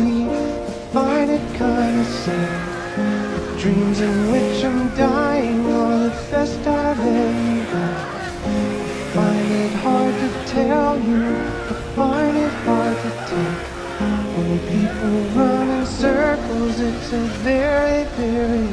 me, find it kind of sad. Dreams in which I'm dying are the best I've ever had. Find it hard to tell you, but find it hard to take. When people run in circles, it's a very, very